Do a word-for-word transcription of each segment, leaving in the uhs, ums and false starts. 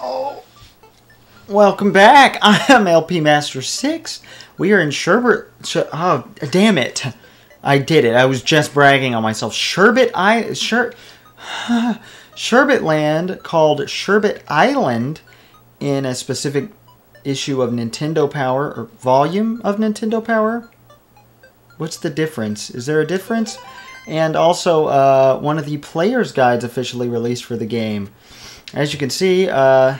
Oh. Welcome back. I am L P Master Six. We are in Sherbet. Oh, damn it. I did it. I was just bragging on myself. Sherbet I Sher Sherbet Land, called Sherbet Island in a specific issue of Nintendo Power, or volume of Nintendo Power. What's the difference? Is there a difference? And also uh, one of the player's guides officially released for the game. As you can see, uh,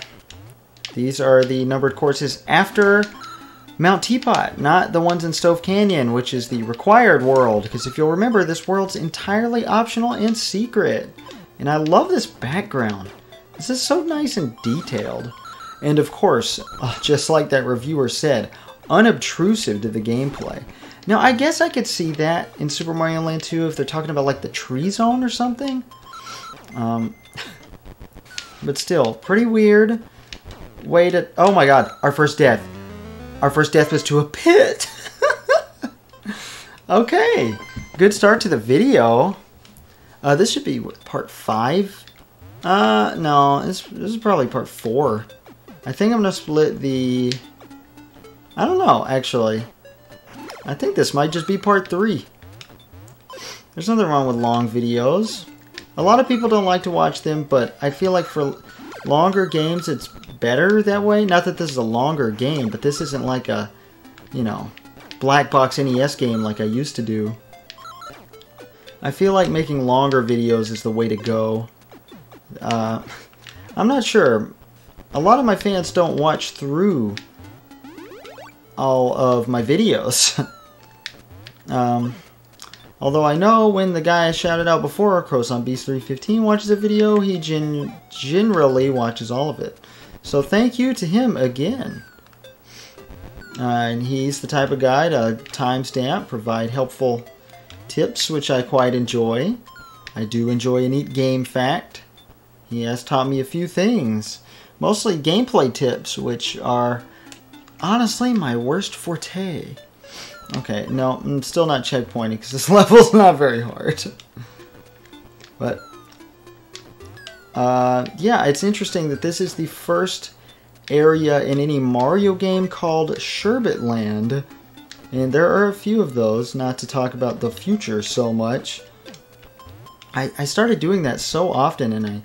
these are the numbered courses after Mount Teapot, not the ones in Stove Canyon, which is the required world. Because if you'll remember, this world's entirely optional and secret. And I love this background. This is so nice and detailed. And of course, uh, just like that reviewer said, unobtrusive to the gameplay. Now, I guess I could see that in Super Mario Land two if they're talking about like the tree zone or something. Um, but still, pretty weird way to... Oh my god, our first death. Our first death was to a pit. Okay, good start to the video. Uh, this should be what, part five. Uh, no, this, this is probably part four. I think I'm gonna split the... I don't know, actually. I think this might just be part three. There's nothing wrong with long videos. A lot of people don't like to watch them, but I feel like for longer games, it's better that way. Not that this is a longer game, but this isn't like a, you know, black box N E S game like I used to do. I feel like making longer videos is the way to go. Uh, I'm not sure. A lot of my fans don't watch through all of my videos. um, although I know when the guy I shouted out before, Crows on Beast three fifteen, watches a video, he gen generally watches all of it. So thank you to him again. Uh, and he's the type of guy to timestamp, provide helpful tips, which I quite enjoy. I do enjoy a neat game fact. He has taught me a few things. Mostly gameplay tips, which are honestly my worst forte. Okay, no, I'm still not checkpointing because this level's not very hard. But, uh, yeah, it's interesting that this is the first area in any Mario game called Sherbet Land. And there are a few of those, not to talk about the future so much. I, I started doing that so often and I...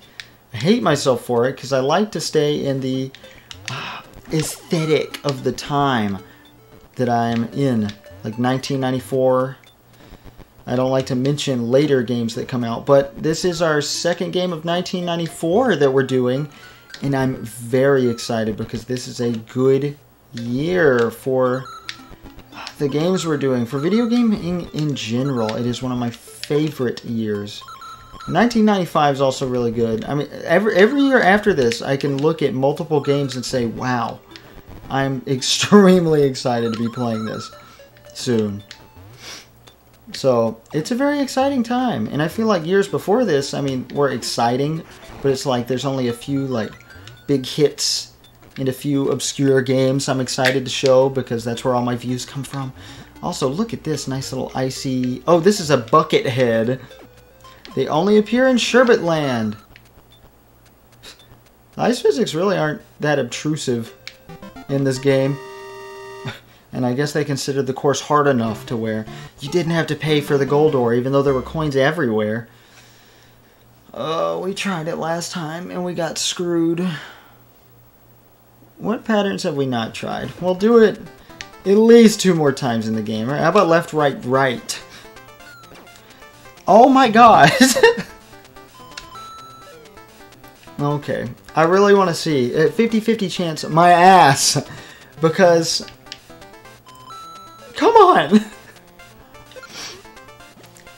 I hate myself for it because I like to stay in the uh, aesthetic of the time that I'm in, like nineteen ninety-four. I don't like to mention later games that come out, but this is our second game of nineteen ninety-four that we're doing, and I'm very excited because this is a good year for the games we're doing. For video gaming in general, it is one of my favorite years. nineteen ninety-five is also really good. I mean, every every year after this, I can look at multiple games and say, wow, I'm extremely excited to be playing this soon. So, it's a very exciting time. And I feel like years before this, I mean, were exciting, but it's like there's only a few, like, big hits and a few obscure games I'm excited to show because that's where all my views come from. Also, look at this nice little icy... Oh, this is a bucket head. They only appear in Sherbet Land. The ice physics really aren't that obtrusive in this game. And I guess they considered the course hard enough to where you didn't have to pay for the gold ore, even though there were coins everywhere. Oh, we tried it last time and we got screwed. What patterns have we not tried? We'll do it at least two more times in the game. How about left, right, right? Oh my god! Okay, I really want to see. fifty fifty chance, my ass! Because... Come on!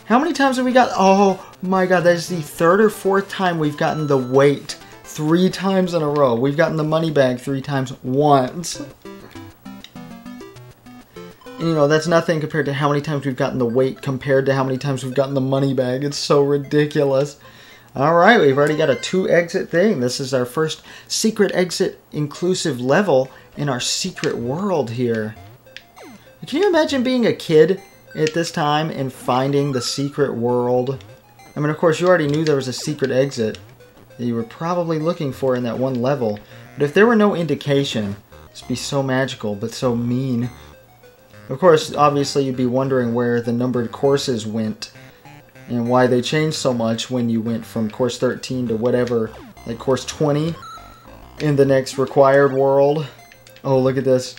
How many times have we got... Oh my god, that is the third or fourth time we've gotten the weight. Three times in a row. We've gotten the money bag three times once. You know, that's nothing compared to how many times we've gotten the weight compared to how many times we've gotten the money bag. It's so ridiculous. Alright, we've already got a two-exit thing. This is our first secret exit inclusive level in our secret world here. Can you imagine being a kid at this time and finding the secret world? I mean, of course, you already knew there was a secret exit that you were probably looking for in that one level. But if there were no indication, this would be so magical, but so mean. Of course, obviously you'd be wondering where the numbered courses went and why they changed so much when you went from course thirteen to whatever, like course twenty in the next required world. Oh, look at this.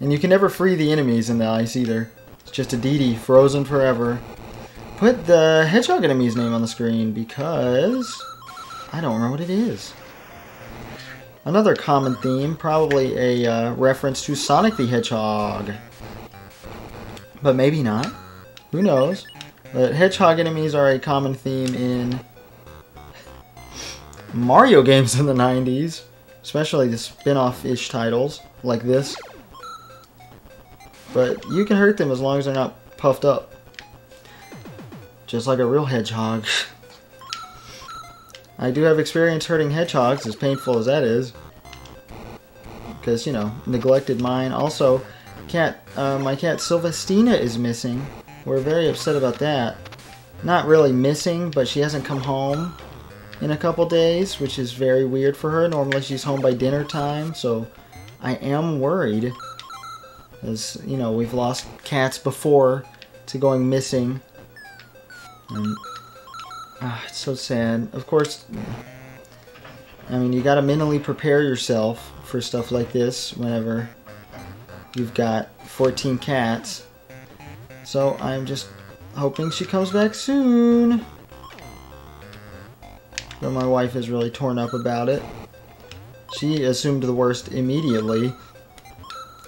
And you can never free the enemies in the ice either. It's just a D D, frozen forever. Put the hedgehog enemy's name on the screen because I don't remember what it is. Another common theme, probably a uh, reference to Sonic the Hedgehog. But maybe not. Who knows? But hedgehog enemies are a common theme in Mario games in the nineties. Especially the spin-off-ish titles, like this. But you can hurt them as long as they're not puffed up. Just like a real hedgehog. I do have experience hurting hedgehogs, as painful as that is. Because, you know, neglected mine. Also, cat, uh, my cat Sylvestina is missing. We're very upset about that. Not really missing, but she hasn't come home in a couple days, which is very weird for her. Normally she's home by dinner time, so I am worried. As, you know, we've lost cats before to going missing. And, ah, it's so sad. Of course, I mean, you gotta mentally prepare yourself for stuff like this whenever you've got fourteen cats. So I'm just hoping she comes back soon. Though my wife is really torn up about it. She assumed the worst immediately.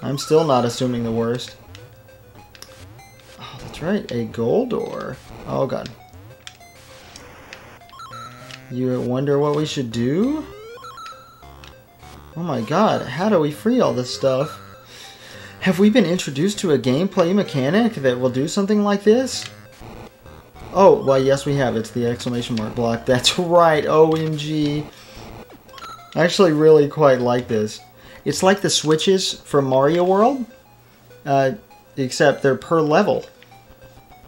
I'm still not assuming the worst. Oh, that's right, a gold door. Oh god. You wonder what we should do? Oh my god, how do we free all this stuff? Have we been introduced to a gameplay mechanic that will do something like this? Oh, well, yes we have. It's the exclamation mark block. That's right, O M G. I actually really quite like this. It's like the switches from Mario World, uh, except they're per level.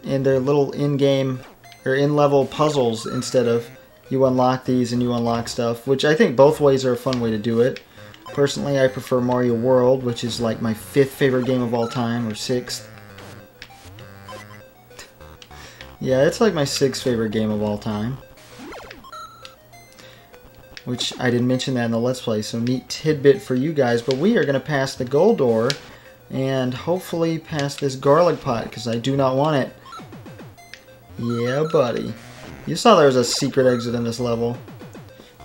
And they're little in-game, or in-level puzzles instead of you unlock these and you unlock stuff, which I think both ways are a fun way to do it. Personally, I prefer Mario World, which is like my fifth favorite game of all time, or sixth. Yeah, it's like my sixth favorite game of all time. Which, I didn't mention that in the Let's Play, so neat tidbit for you guys. But we are going to pass the gold door, and hopefully pass this garlic pot, because I do not want it. Yeah, buddy. You saw there was a secret exit in this level.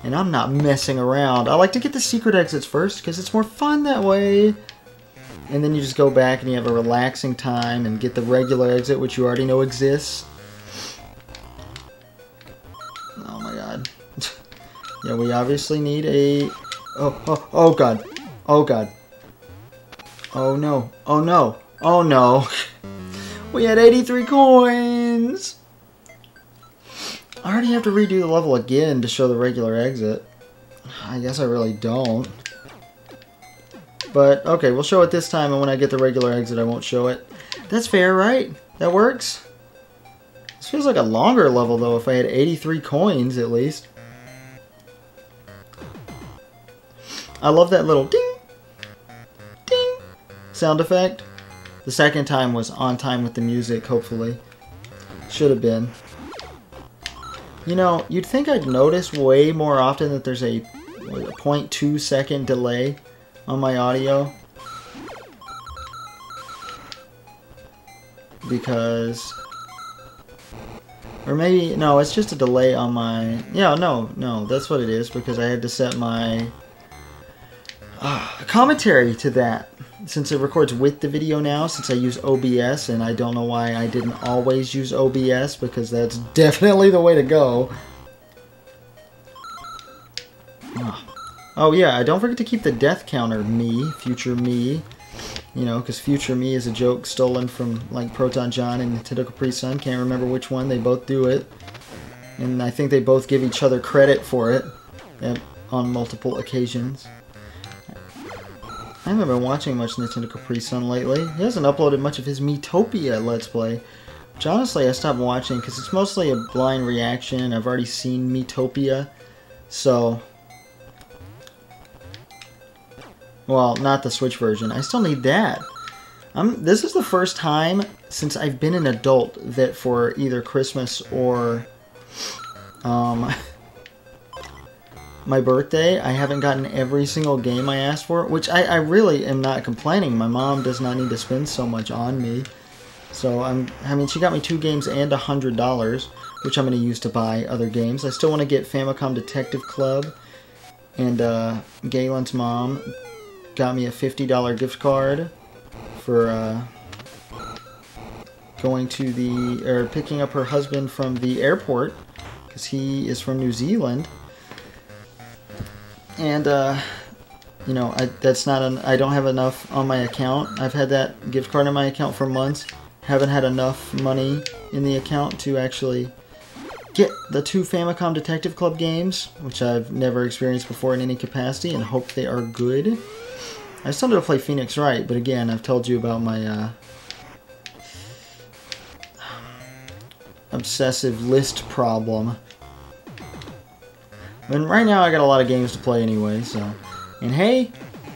And I'm not messing around. I like to get the secret exits first because it's more fun that way. And then you just go back and you have a relaxing time and get the regular exit, which you already know exists. Oh my god. Yeah, we obviously need a... Oh, oh, oh god. Oh god. Oh no. Oh no. Oh no. We had eighty-three coins! I already have to redo the level again to show the regular exit. I guess I really don't. But, okay, we'll show it this time, and when I get the regular exit, I won't show it. That's fair, right? That works? This feels like a longer level, though, if I had eighty-three coins, at least. I love that little ding, ding sound effect. The second time was on time with the music, hopefully. Should have been. You know, you'd think I'd notice way more often that there's a zero point two second delay on my audio. Because... Or maybe, no, it's just a delay on my... Yeah, no, no, that's what it is, because I had to set my uh, commentary to that. Since it records with the video now, since I use O B S, and I don't know why I didn't always use O B S, because that's definitely the way to go. Oh, oh yeah, I don't forget to keep the death counter me, future me. You know, because future me is a joke stolen from, like, Proton John and Nintendo Capri Sun. Can't remember which one. They both do it. And I think they both give each other credit for it at, on multiple occasions. I haven't been watching much Nintendo Capri Sun lately. He hasn't uploaded much of his Miitopia Let's Play, which honestly I stopped watching because it's mostly a blind reaction. I've already seen Miitopia, so Well, not the Switch version. I still need that. Um, this is the first time since I've been an adult that for either Christmas or um, my birthday, I haven't gotten every single game I asked for, which I, I really am not complaining. My mom does not need to spend so much on me. So, I'm, I mean, she got me two games and one hundred dollars, which I'm going to use to buy other games. I still want to get Famicom Detective Club, and uh, Galen's mom got me a fifty dollar gift card for uh, going to the, or picking up her husband from the airport, because he is from New Zealand. And, uh, you know, I, that's not, an, I don't have enough on my account. I've had that gift card in my account for months. Haven't had enough money in the account to actually get the two Famicom Detective Club games, which I've never experienced before in any capacity, and hope they are good. I still need to play Phoenix Wright, but again, I've told you about my uh, obsessive list problem. And right now, I got a lot of games to play anyway, so. And hey,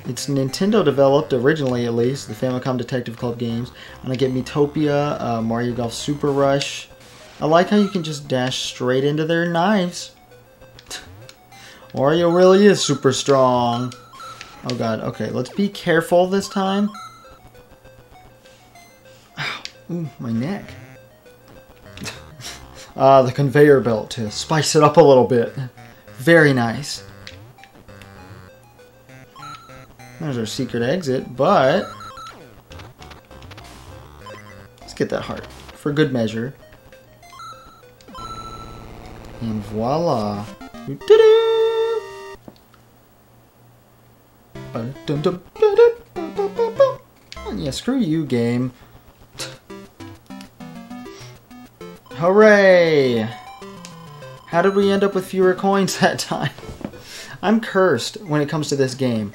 it's Nintendo developed, originally at least, the Famicom Detective Club games. I'm gonna get Miitopia, uh, Mario Golf Super Rush. I like how you can just dash straight into their knives. Mario really is super strong. Oh god, okay, let's be careful this time. Ooh, my neck. Ah, uh, the conveyor belt to spice it up a little bit. Very nice. There's our secret exit, but let's get that heart for good measure. And voila. Yeah, screw you, game. Hooray! How did we end up with fewer coins that time? I'm cursed when it comes to this game.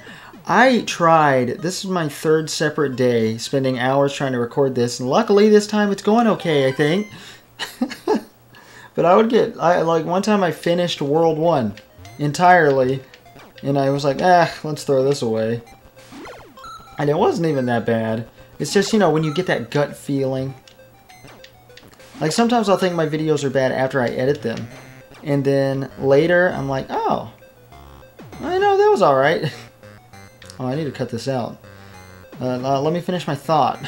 I tried, this is my third separate day, spending hours trying to record this, and luckily this time it's going okay, I think. But I would get, I like one time I finished World one entirely, and I was like, ah, let's throw this away. And it wasn't even that bad. It's just, you know, when you get that gut feeling. Like sometimes I'll think my videos are bad after I edit them, and then later I'm like, oh, I know that was alright. Oh, I need to cut this out. Uh, uh, let me finish my thought.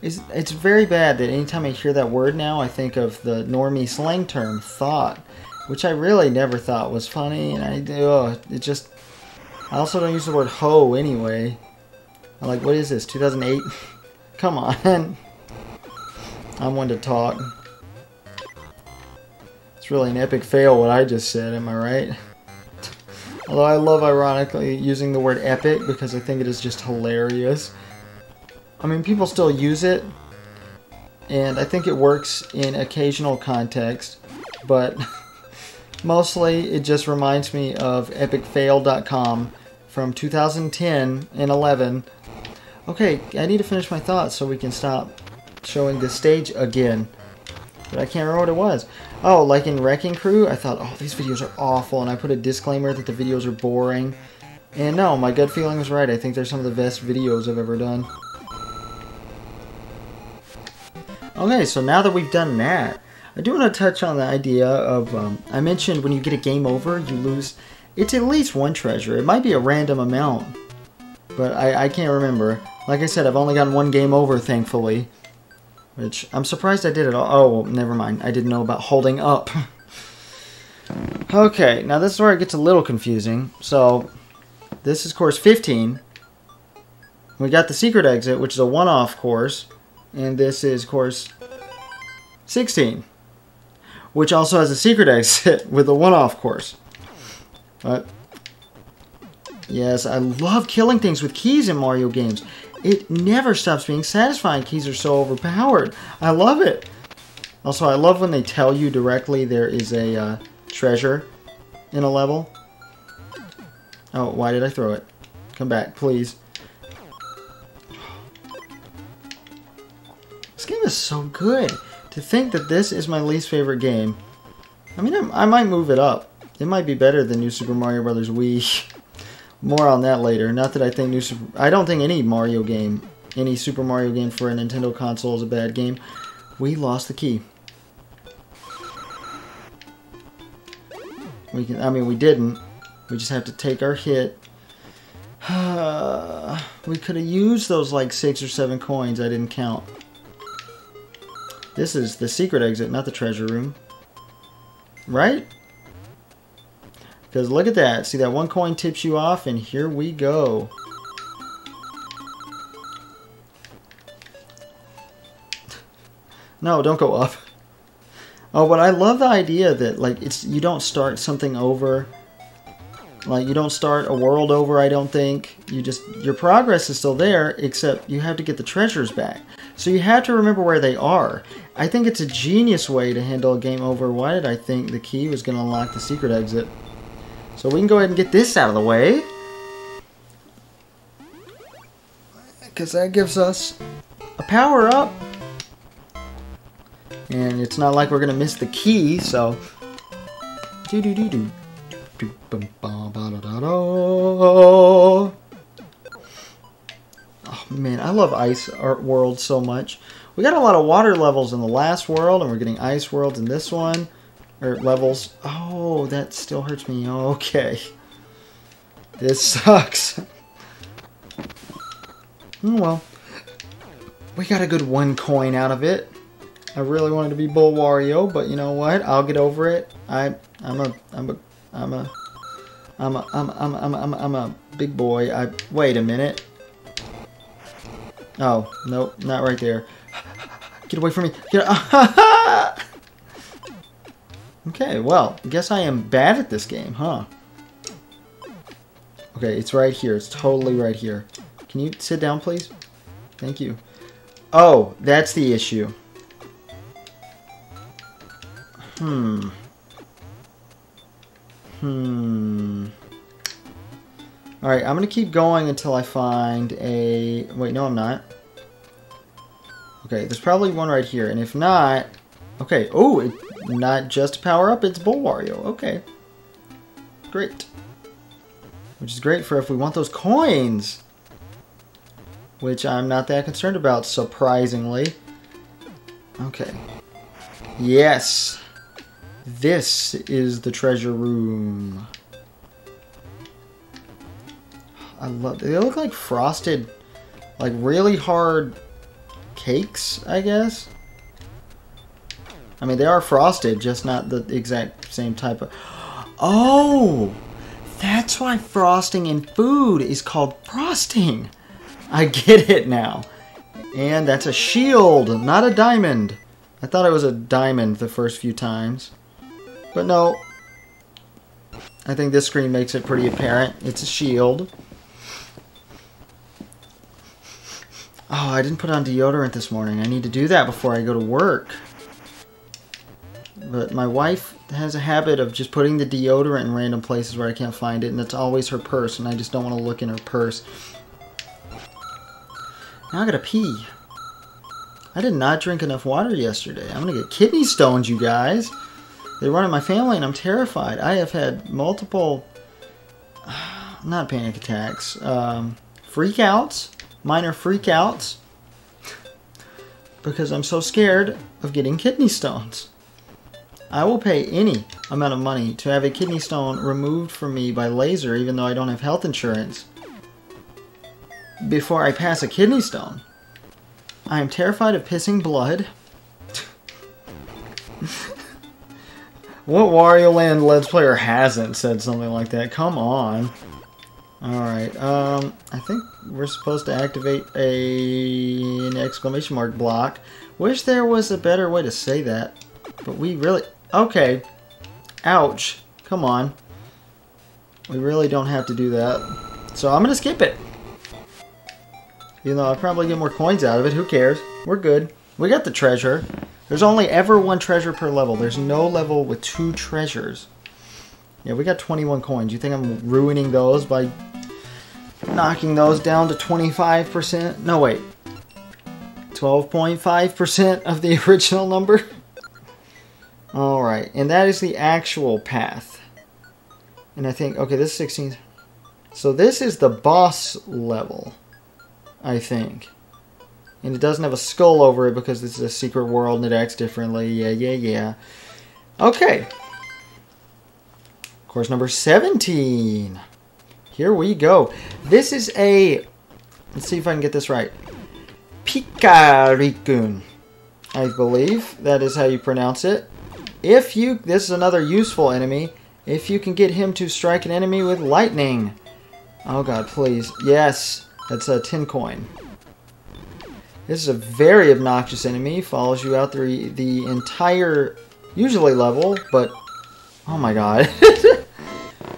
It's, it's very bad that anytime I hear that word now, I think of the normie slang term, thought, which I really never thought was funny, and I oh, it just... I also don't use the word hoe anyway. I'm like, what is this, two thousand eight? Come on. I'm one to talk. It's really an epic fail what I just said, am I right? Although I love, ironically, using the word epic because I think it is just hilarious. I mean, people still use it, and I think it works in occasional context, but mostly it just reminds me of epic fail dot com from two thousand ten and eleven. Okay, I need to finish my thoughts so we can stop showing this stage again. But I can't remember what it was. Oh, like in Wrecking Crew, I thought, oh, these videos are awful, and I put a disclaimer that the videos are boring. And no, my gut feeling was right. I think they're some of the best videos I've ever done. Okay, so now that we've done that, I do want to touch on the idea of, um, I mentioned when you get a game over, you lose, it's at least one treasure. It might be a random amount, but I, I can't remember. Like I said, I've only gotten one game over, thankfully. Which, I'm surprised I did it all. Oh, well, never mind. I didn't know about holding up. Okay, now this is where it gets a little confusing. So, this is course fifteen. We got the secret exit, which is a one-off course. And this is course sixteen. Which also has a secret exit with a one-off course. But, yes, I love killing things with keys in Mario games. It never stops being satisfying. Keys are so overpowered. I love it. Also, I love when they tell you directly there is a uh, treasure in a level. Oh, why did I throw it? Come back, please. This game is so good. To think that this is my least favorite game. I mean, I, I might move it up. It might be better than New Super Mario Bros. Wii. More on that later. Not that I think new Super... I don't think any Mario game, any Super Mario game for a Nintendo console is a bad game. We lost the key. We can... I mean, we didn't. We just have to take our hit. We could have used those, like, six or seven coins. I didn't count. This is the secret exit, not the treasure room. Right? Because look at that. See, that one coin tips you off, and here we go. No, don't go up. Oh, but I love the idea that, like, it's you don't start something over. Like, you don't start a world over, I don't think. You just, your progress is still there, except you have to get the treasures back. So you have to remember where they are. I think it's a genius way to handle a game over. Why did I think the key was going to unlock the secret exit? So we can go ahead and get this out of the way. Because that gives us a power-up. And it's not like we're going to miss the key, so... Do-do-do-do. Oh man, I love ice art world so much. We got a lot of water levels in the last world, and we're getting ice worlds in this one. Or levels. Oh, that still hurts me. Okay. This sucks. Oh well. We got a good one coin out of it. I really wanted to be Bull Wario, but you know what? I'll get over it. I I'm a I'm a I'm a, I'm a, I'm a, I'm a, I'm a, I'm a, I'm a big boy. I, wait a minute. Oh, nope, not right there. Get away from me. Get a Okay, well, guess I am bad at this game, huh? Okay, it's right here. It's totally right here. Can you sit down, please? Thank you. Oh, that's the issue. Hmm. Hmm. Alright, I'm going to keep going until I find a... Wait, no, I'm not. Okay, there's probably one right here. And if not... Okay, oh, it's not just a power-up, it's Bull Wario. Okay. Great. Which is great for if we want those coins. Which I'm not that concerned about, surprisingly. Okay. Yes! This is the treasure room. I love... They look like frosted, like really hard cakes, I guess. I mean, they are frosted, just not the exact same type of... Oh! That's why frosting in food is called frosting. I get it now. And that's a shield, not a diamond. I thought it was a diamond the first few times. But no, I think this screen makes it pretty apparent. It's a shield. Oh, I didn't put on deodorant this morning. I need to do that before I go to work. But my wife has a habit of just putting the deodorant in random places where I can't find it, and it's always her purse, and I just don't want to look in her purse. Now I gotta pee. I did not drink enough water yesterday. I'm gonna get kidney stones, you guys. They run in my family, and I'm terrified. I have had multiple, not panic attacks, um, freakouts, minor freakouts, because I'm so scared of getting kidney stones. I will pay any amount of money to have a kidney stone removed from me by laser, even though I don't have health insurance, before I pass a kidney stone. I am terrified of pissing blood. What Wario Land Let's Player hasn't said something like that? Come on. Alright, um, I think we're supposed to activate a, an exclamation mark block. Wish there was a better way to say that, but we really... Okay. Ouch. Come on. We really don't have to do that. So I'm going to skip it. Even though I'll probably get more coins out of it. Who cares? We're good. We got the treasure. There's only ever one treasure per level. There's no level with two treasures. Yeah, we got twenty-one coins. You think I'm ruining those by knocking those down to twenty-five percent? No, wait. twelve point five percent of the original number? Alright, and that is the actual path. And I think, okay, this is sixteen. So this is the boss level, I think. And it doesn't have a skull over it because this is a secret world and it acts differently. Yeah, yeah, yeah. Okay. Course number seventeen. Here we go. This is a... Let's see if I can get this right. Pikarikun, I believe. That is how you pronounce it. If you... This is another useful enemy. If you can get him to strike an enemy with lightning. Oh god, please. Yes. That's a tin coin. This is a very obnoxious enemy. Follows you out through the entire, usually level, but oh my god.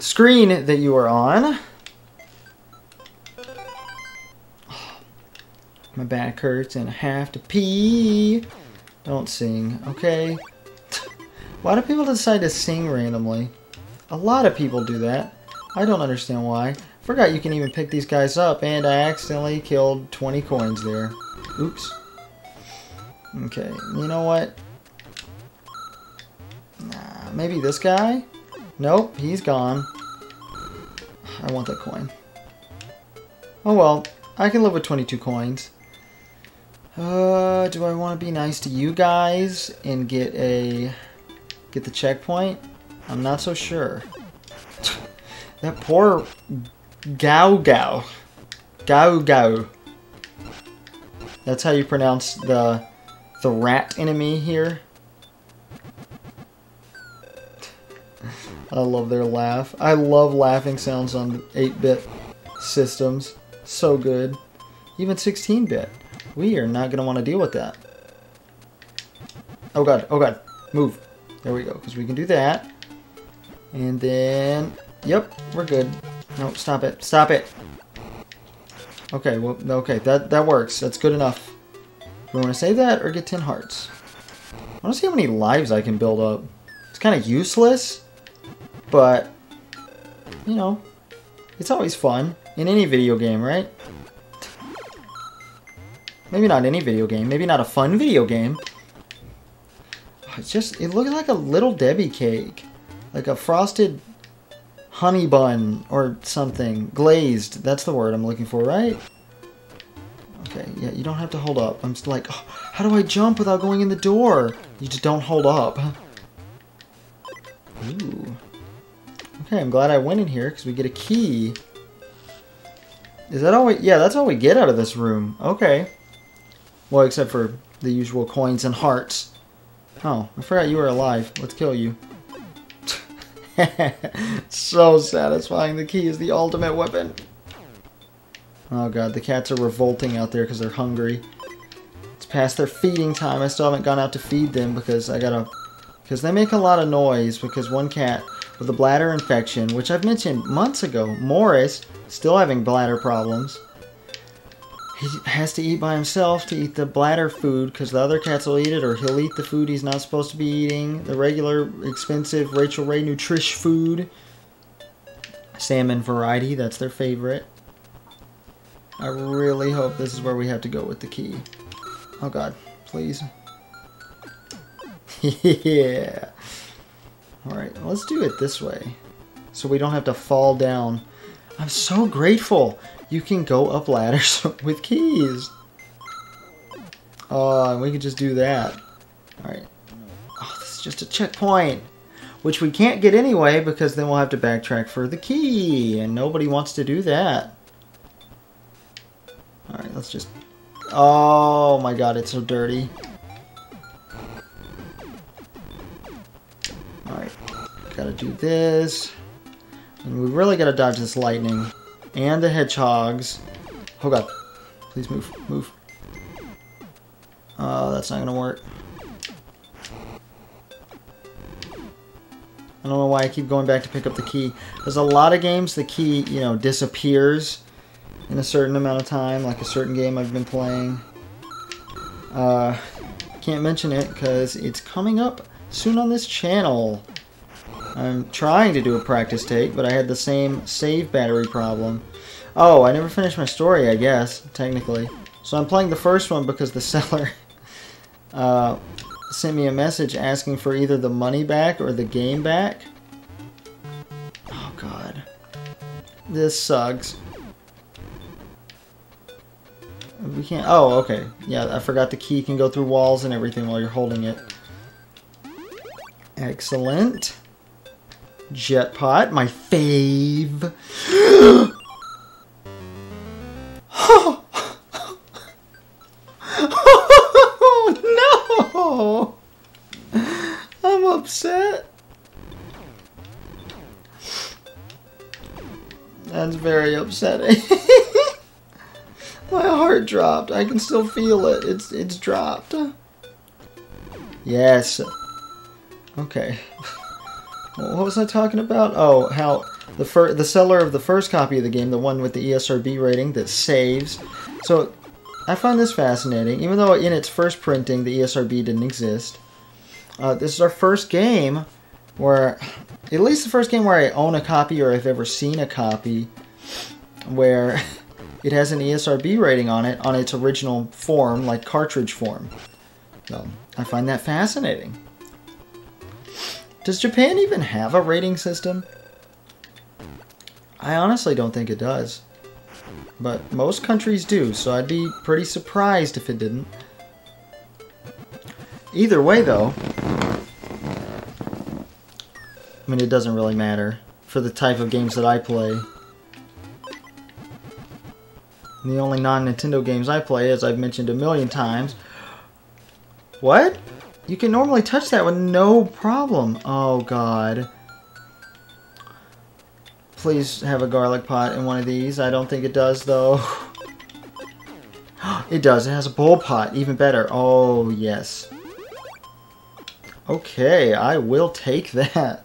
Screen that you are on. My back hurts and I have to pee. Don't sing, okay? Why do people decide to sing randomly? A lot of people do that. I don't understand why. Forgot you can even pick these guys up, and I accidentally killed twenty coins there. Oops. Okay, you know what? Nah, maybe this guy? Nope, he's gone. I want that coin. Oh well, I can live with twenty-two coins. Uh, do I want to be nice to you guys and get a... get the checkpoint? I'm not so sure. That poor... Gao Gao. Gao Gao. That's how you pronounce the the rat enemy here. I love their laugh. I love laughing sounds on eight bit systems. So good. Even sixteen bit. We are not going to want to deal with that. Oh god, oh god. Move. There we go, because we can do that. And then... Yep, we're good. No, stop it. Stop it. Okay, well, okay, that, that works. That's good enough. Do we want to save that or get ten hearts? I want to see how many lives I can build up. It's kind of useless, but, you know, it's always fun in any video game, right? Maybe not any video game. Maybe not a fun video game. It's just, it looks like a Little Debbie cake. Like a frosted... honey bun or something. Glazed. That's the word I'm looking for, right? Okay, yeah, you don't have to hold up. I'm just like, oh, how do I jump without going in the door? You just don't hold up. Ooh. Okay, I'm glad I went in here because we get a key. Is that all we... Yeah, that's all we get out of this room. Okay. Well, except for the usual coins and hearts. Oh, I forgot you were alive. Let's kill you. So satisfying. The key is the ultimate weapon. Oh god, the cats are revolting out there because they're hungry. It's past their feeding time. I still haven't gone out to feed them because I gotta... Because they make a lot of noise because one cat with a bladder infection, which I've mentioned months ago, Morris, still having bladder problems. He has to eat by himself to eat the bladder food because the other cats will eat it, or he'll eat the food he's not supposed to be eating. The regular, expensive Rachel Ray Nutrish food. Salmon variety, that's their favorite. I really hope this is where we have to go with the key. Oh god, please. Yeah. Alright, let's do it this way. So we don't have to fall down. I'm so grateful. You can go up ladders with keys. Oh, uh, we could just do that. Alright. Oh, this is just a checkpoint. Which we can't get anyway, because then we'll have to backtrack for the key. And nobody wants to do that. Alright, let's just... Oh my god, it's so dirty. Alright. Gotta do this. And we really gotta dodge this lightning. And the hedgehogs. Oh god. Please move. Move. Oh, that's not gonna work. I don't know why I keep going back to pick up the key. There's a lot of games the key, you know, disappears in a certain amount of time. Like a certain game I've been playing. Uh, can't mention it because it's coming up soon on this channel. I'm trying to do a practice take, but I had the same save battery problem. Oh, I never finished my story, I guess, technically. So I'm playing the first one because the seller uh, sent me a message asking for either the money back or the game back. Oh, God. This sucks. We can't... Oh, okay. Yeah, I forgot the key can go through walls and everything while you're holding it. Excellent. Jetpot, my fave. Oh, no! I'm upset. That's very upsetting. My heart dropped. I can still feel it. It's it's dropped. Yes. Okay. What was I talking about? Oh, how the fir the seller of the first copy of the game, the one with the E S R B rating that saves. So, I found this fascinating. Even though in its first printing, the E S R B didn't exist. Uh, this is our first game where, at least the first game where I own a copy or I've ever seen a copy, where... It has an E S R B rating on it, on its original form, like cartridge form. So, I find that fascinating. Does Japan even have a rating system? I honestly don't think it does. But most countries do, so I'd be pretty surprised if it didn't. Either way, though... I mean, it doesn't really matter for the type of games that I play. The only non-Nintendo games I play, as I've mentioned a million times. What? You can normally touch that with no problem. Oh, God. Please have a garlic pot in one of these. I don't think it does, though. It does. It has a bowl pot. Even better. Oh, yes. Okay, I will take that.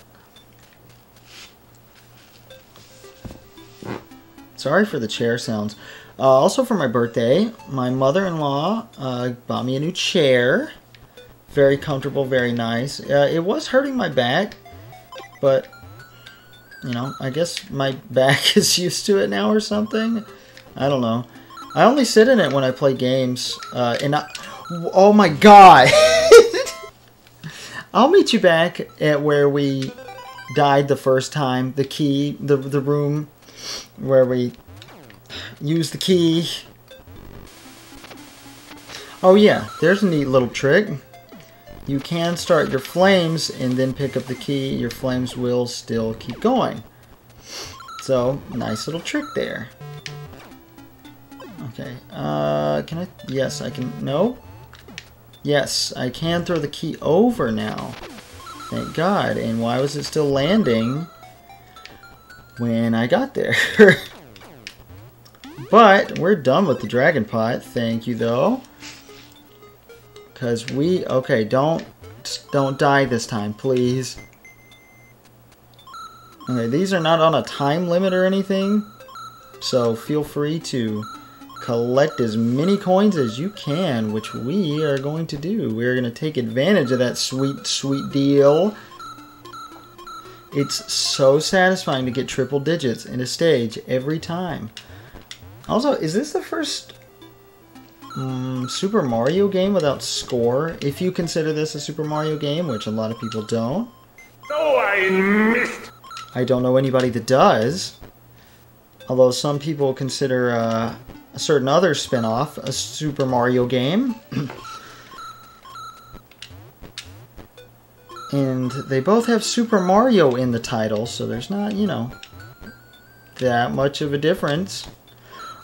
Sorry for the chair sounds. Uh, also for my birthday, my mother-in-law uh, bought me a new chair. Very comfortable, very nice. Uh, it was hurting my back, but, you know, I guess my back is used to it now or something. I don't know. I only sit in it when I play games. Uh, and I, oh my God! I'll meet you back at where we died the first time. The key, the, the room where we... Use the key. Oh yeah, there's a neat little trick. You can start your flames and then pick up the key. Your flames will still keep going. So, nice little trick there. Okay, uh, can I? Yes, I can. No? Yes, I can throw the key over now. Thank God. And why was it still landing when I got there? But we're done with the dragon pot. Thank you, though. Because we... Okay, don't... Don't die this time, please. Okay, these are not on a time limit or anything. So feel free to collect as many coins as you can, which we are going to do. We're going to take advantage of that sweet, sweet deal. It's so satisfying to get triple digits in a stage every time. Also, is this the first um, Super Mario game without score? If you consider this a Super Mario game, which a lot of people don't. Oh, I missed! I don't know anybody that does. Although some people consider uh, a certain other spin-off a Super Mario game. And they both have Super Mario in the title, so there's not, you know, that much of a difference.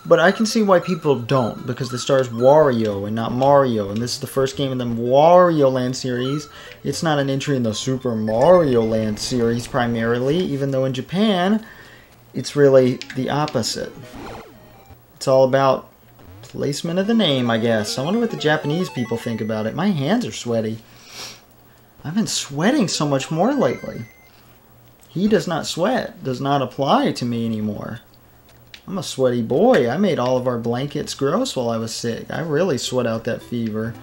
But I can see why people don't, because the star's Wario and not Mario, and this is the first game in the Wario Land series. It's not an entry in the Super Mario Land series primarily, even though in Japan, it's really the opposite. It's all about placement of the name, I guess. I wonder what the Japanese people think about it. My hands are sweaty. I've been sweating so much more lately. He does not sweat, does not apply to me anymore. I'm a sweaty boy. I made all of our blankets gross while I was sick. I really sweat out that fever.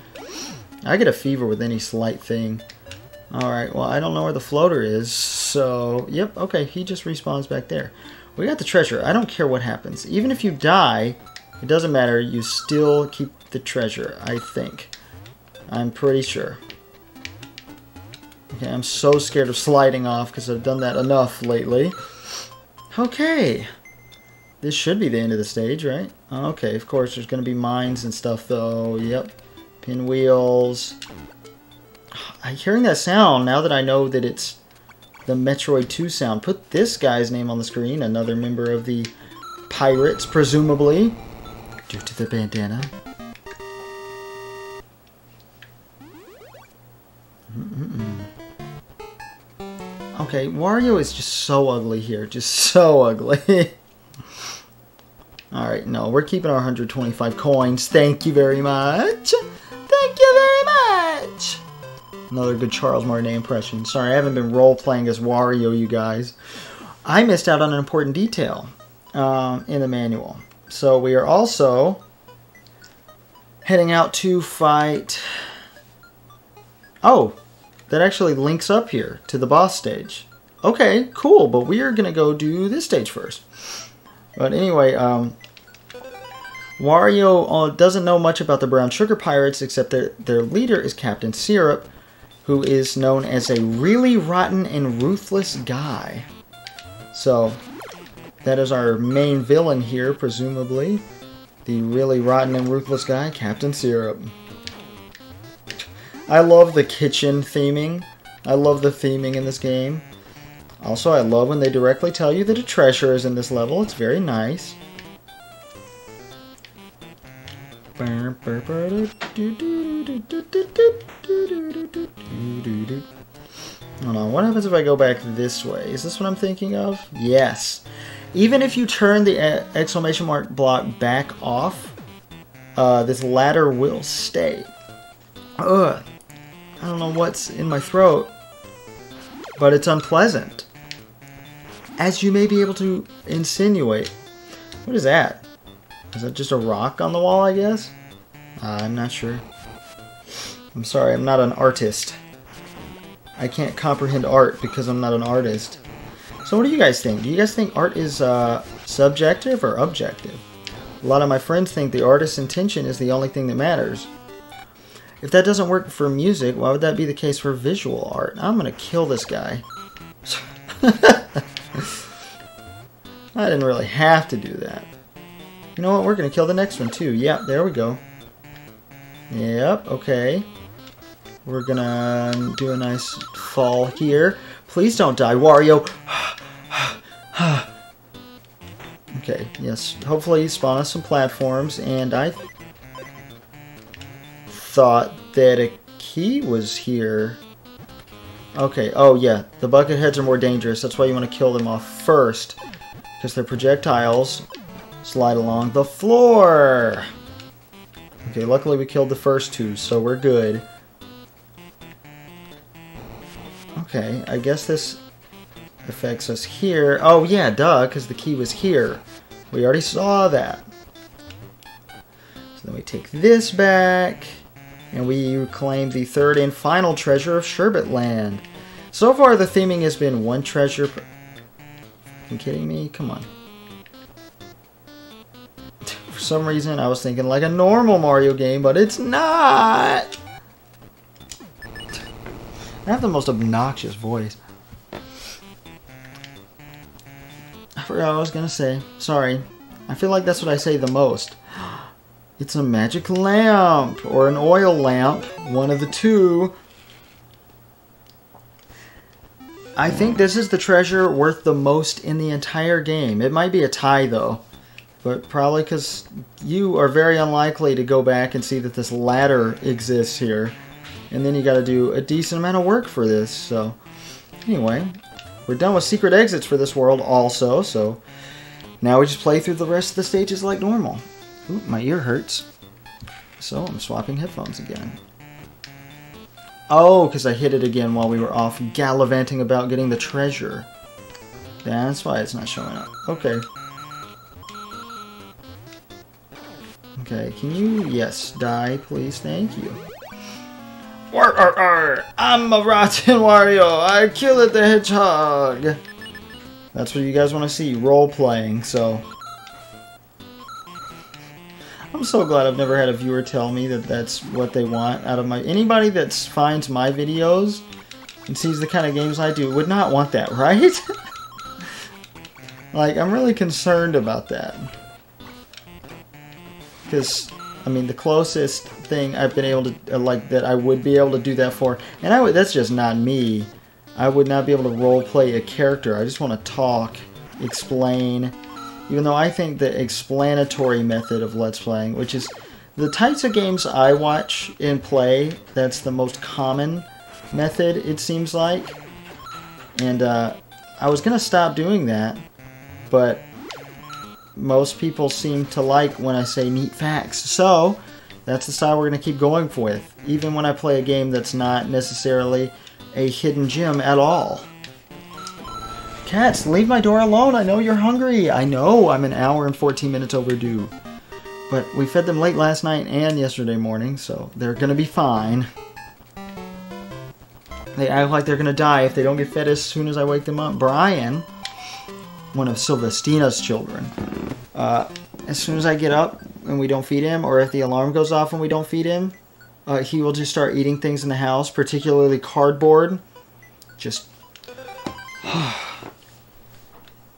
I get a fever with any slight thing. Alright, well, I don't know where the floater is, so... Yep, okay, he just respawns back there. We got the treasure. I don't care what happens. Even if you die, it doesn't matter. You still keep the treasure, I think. I'm pretty sure. Okay, I'm so scared of sliding off because I've done that enough lately. Okay. This should be the end of the stage, right? Okay, of course, there's going to be mines and stuff, though. Yep. Pinwheels. I'm hearing that sound now that I know that it's the Metroid two sound. Put this guy's name on the screen. Another member of the Pirates, presumably. Due to the bandana. Mm-mm-mm. Okay, Wario is just so ugly here. Just so ugly. Alright, no, we're keeping our one hundred twenty-five coins. Thank you very much. Thank you very much. Another good Charles Martinet impression. Sorry, I haven't been role-playing as Wario, you guys. I missed out on an important detail um, in the manual. So we are also heading out to fight... Oh, that actually links up here to the boss stage. Okay, cool, but we are going to go do this stage first. But anyway, um, Wario uh, doesn't know much about the Brown Sugar Pirates, except that their leader is Captain Syrup, who is known as a really rotten and ruthless guy. So, that is our main villain here, presumably. The really rotten and ruthless guy, Captain Syrup. I love the kitchen theming. I love the theming in this game. Also, I love when they directly tell you that a treasure is in this level. It's very nice. Hold on, what happens if I go back this way? Is this what I'm thinking of? Yes. Even if you turn the exclamation mark block back off, uh, this ladder will stay. Ugh. I don't know what's in my throat, but it's unpleasant. As you may be able to insinuate. What is that? Is that just a rock on the wall, I guess? Uh, I'm not sure. I'm sorry, I'm not an artist. I can't comprehend art because I'm not an artist. So what do you guys think? Do you guys think art is uh, subjective or objective? A lot of my friends think the artist's intention is the only thing that matters. If that doesn't work for music, why would that be the case for visual art? I'm gonna kill this guy. I didn't really have to do that. You know what? We're gonna kill the next one too. Yep, there we go. Yep, okay. We're gonna do a nice fall here. Please don't die, Wario. Okay, yes. Hopefully spawn us some platforms, and I... thought that a key was here. Okay, oh yeah, the bucket heads are more dangerous. That's why you want to kill them off first, because their projectiles slide along the floor. Okay, luckily we killed the first two, so we're good. Okay, I guess this affects us here. Oh yeah, duh, because the key was here. We already saw that. So then we take this back. And we reclaim the third and final treasure of Sherbet Land. So far, the theming has been one treasure per... Are you kidding me? Come on. For some reason, I was thinking like a normal Mario game, but it's not! I have the most obnoxious voice. I forgot what I was gonna say. Sorry. I feel like that's what I say the most. It's a magic lamp, or an oil lamp, one of the two. I think this is the treasure worth the most in the entire game. It might be a tie, though, but probably because you are very unlikely to go back and see that this ladder exists here. And then you got to do a decent amount of work for this, so... Anyway, we're done with secret exits for this world also, so... Now we just play through the rest of the stages like normal. Ooh, my ear hurts. So I'm swapping headphones again. Oh, because I hit it again while we were off gallivanting about getting the treasure. That's why it's not showing up. Okay. Okay, can you... Yes, die, please. Thank you. War, ar, ar. I'm a rotten Wario. I killed the hedgehog. That's what you guys want to see, role-playing, so... I'm so glad I've never had a viewer tell me that that's what they want out of my... Anybody that finds my videos and sees the kind of games I do would not want that, right? Like, I'm really concerned about that. Because, I mean, the closest thing I've been able to, uh, like, that I would be able to do that for, and I would, that's just not me. I would not be able to roleplay a character. I just want to talk, explain, even though I think the explanatory method of Let's Playing, which is the types of games I watch and play, that's the most common method, it seems like. And uh, I was going to stop doing that, but most people seem to like when I say neat facts. So that's the style we're going to keep going with, even when I play a game that's not necessarily a hidden gem at all. Cats, leave my door alone. I know you're hungry. I know I'm an hour and fourteen minutes overdue. But we fed them late last night and yesterday morning, so they're going to be fine. They act like they're going to die if they don't get fed as soon as I wake them up. Brian, one of Sylvestina's children, uh, as soon as I get up and we don't feed him, or if the alarm goes off and we don't feed him, uh, he will just start eating things in the house, particularly cardboard. Just...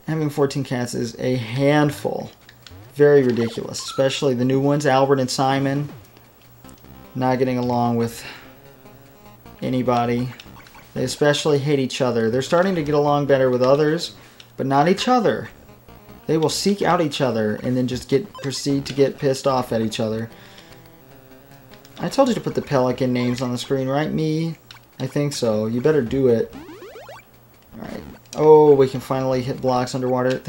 Having fourteen cats is a handful. Very ridiculous, especially the new ones, Albert and Simon. Not getting along with anybody. They especially hate each other. They're starting to get along better with others, but not each other. They will seek out each other and then just get proceed to get pissed off at each other. I told you to put the pelican names on the screen, right, me? I think so. You better do it. Alright. Oh, we can finally hit blocks underwater.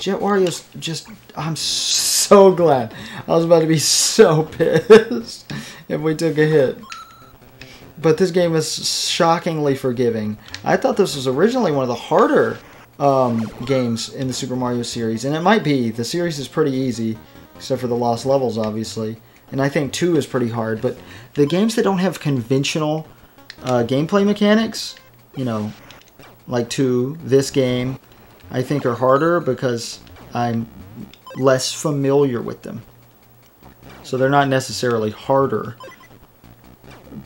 Jet Wario's just... I'm so glad. I was about to be so pissed if we took a hit. But this game is shockingly forgiving. I thought this was originally one of the harder um, games in the Super Mario series. And it might be. The series is pretty easy, except for the lost levels, obviously. And I think two is pretty hard. But the games that don't have conventional uh, gameplay mechanics, you know... like two, this game, I think are harder because I'm less familiar with them. So they're not necessarily harder.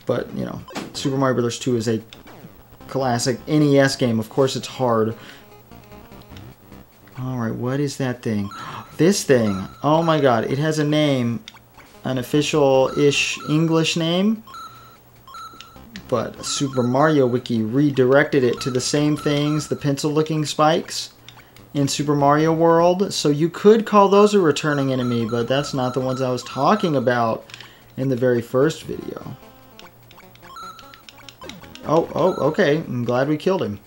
But, you know, Super Mario Bros. two is a classic N E S game. Of course it's hard. Alright, what is that thing? This thing! Oh my god, it has a name. An official-ish English name. But Super Mario Wiki redirected it to the same things, the pencil-looking spikes in Super Mario World. So you could call those a returning enemy, but that's not the ones I was talking about in the very first video. Oh, oh, okay. I'm glad we killed him.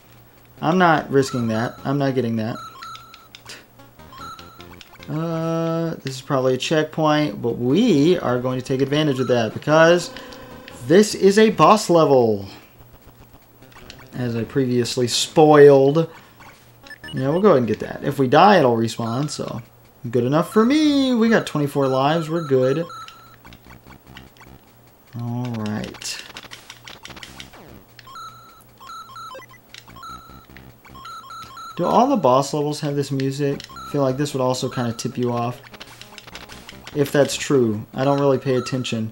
I'm not risking that. I'm not getting that. Uh, this is probably a checkpoint, but we are going to take advantage of that because... this is a boss level, as I previously spoiled. Yeah, we'll go ahead and get that. If we die, it'll respawn, so good enough for me. We got twenty-four lives. We're good. All right. Do all the boss levels have this music? I feel like this would also kind of tip you off. If that's true. I don't really pay attention.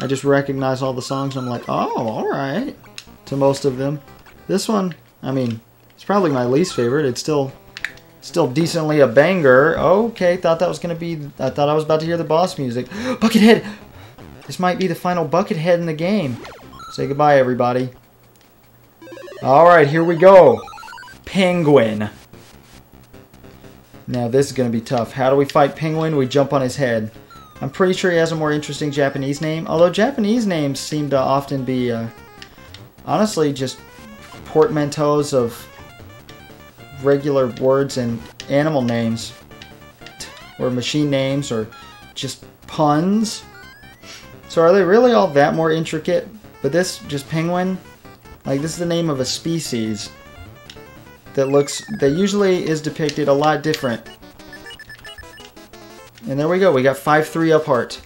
I just recognize all the songs and I'm like, oh, alright, to most of them. This one, I mean, it's probably my least favorite. It's still still decently a banger. Okay, thought that was going to be, I thought I was about to hear the boss music. Buckethead! This might be the final Buckethead in the game. Say goodbye, everybody. Alright, here we go. Penguin. Now this is going to be tough. How do we fight Penguin? We jump on his head. I'm pretty sure he has a more interesting Japanese name, although Japanese names seem to often be, uh, honestly, just portmanteaus of regular words and animal names, or machine names, or just puns. So are they really all that more intricate? But this, just Penguin, like this is the name of a species that looks, that usually is depicted a lot different. And there we go. We got five three apart.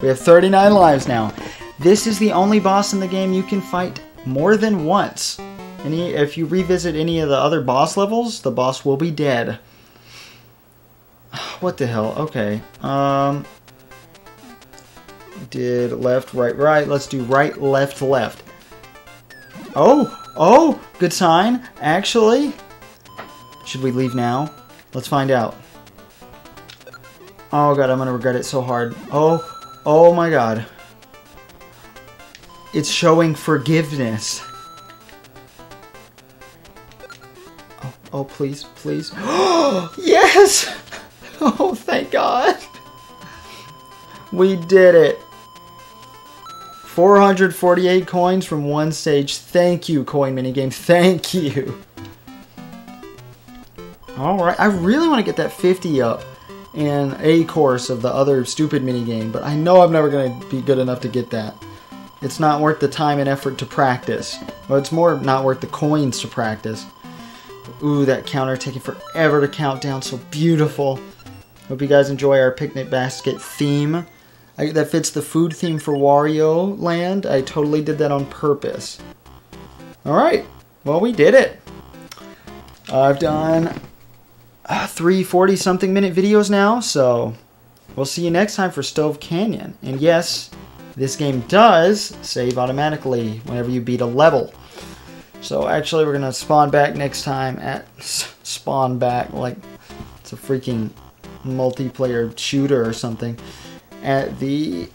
We have thirty-nine lives now. This is the only boss in the game you can fight more than once. Any, if you revisit any of the other boss levels, the boss will be dead. What the hell? Okay. Um, did left, right, right. Let's do right, left, left. Oh! Oh! Good sign. Actually, should we leave now? Let's find out. Oh god, I'm gonna regret it so hard. Oh, oh my god. It's showing forgiveness. Oh, oh please, please. Yes! Oh, thank god. We did it. four hundred forty-eight coins from one stage. Thank you, coin minigame. Thank you. Alright, I really want to get that fifty up in a course of the other stupid minigame, but I know I'm never going to be good enough to get that. It's not worth the time and effort to practice. Well, it's more not worth the coins to practice. Ooh, that counter taking forever to count down. So beautiful. Hope you guys enjoy our picnic basket theme. I, that fits the food theme for Wario Land. I totally did that on purpose. Alright, well we did it. I've done uh, three forty-something minute videos now, so we'll see you next time for Stove Canyon. And yes, this game does save automatically whenever you beat a level. So actually we're going to spawn back next time at... Spawn back, like it's a freaking multiplayer shooter or something. At the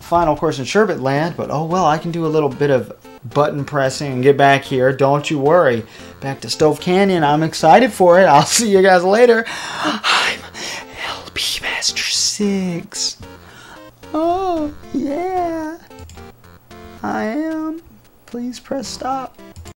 final course in Sherbet Land, but oh well, I can do a little bit of button pressing and get back here. Don't you worry. Back to Stove Canyon. I'm excited for it. I'll see you guys later. I'm L P Master Six. Oh yeah, I am. Please press stop.